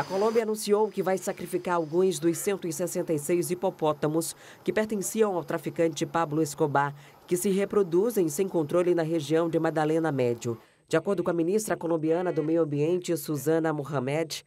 A Colômbia anunciou que vai sacrificar alguns dos 166 hipopótamos que pertenciam ao traficante Pablo Escobar, que se reproduzem sem controle na região de Madalena Médio. De acordo com a ministra colombiana do Meio Ambiente, Susana Muhammad,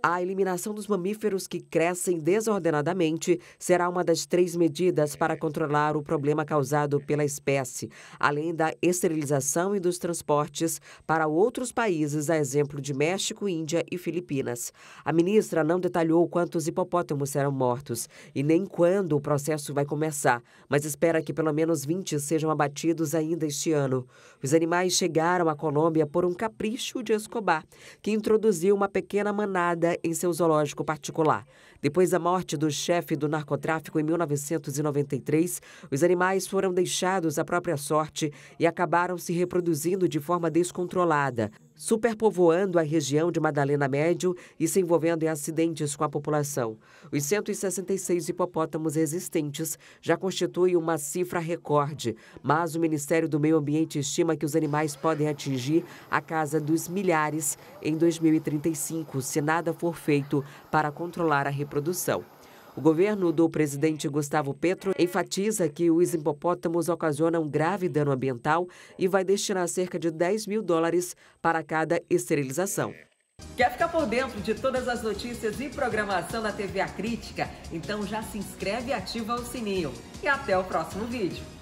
a eliminação dos mamíferos que crescem desordenadamente será uma das 3 medidas para controlar o problema causado pela espécie, além da esterilização e dos transportes para outros países, a exemplo de México, Índia e Filipinas. A ministra não detalhou quantos hipopótamos serão mortos e nem quando o processo vai começar, mas espera que pelo menos 20 sejam abatidos ainda este ano. Os animais chegaram à Colômbia por um capricho de Escobar, que introduziu uma pequena manada em seu zoológico particular. Depois da morte do chefe do narcotráfico em 1993, os animais foram deixados à própria sorte e acabaram se reproduzindo de forma descontrolada, superpovoando a região de Madalena Médio e se envolvendo em acidentes com a população. Os 166 hipopótamos existentes já constituem uma cifra recorde, mas o Ministério do Meio Ambiente estima que os animais podem atingir a casa dos milhares em 2035, se nada for feito para controlar a reprodução. O governo do presidente Gustavo Petro enfatiza que os hipopótamos ocasionam grave dano ambiental e vai destinar cerca de $10.000 para cada esterilização. Quer ficar por dentro de todas as notícias e programação da TV A Crítica? Então já se inscreve e ativa o sininho. E até o próximo vídeo.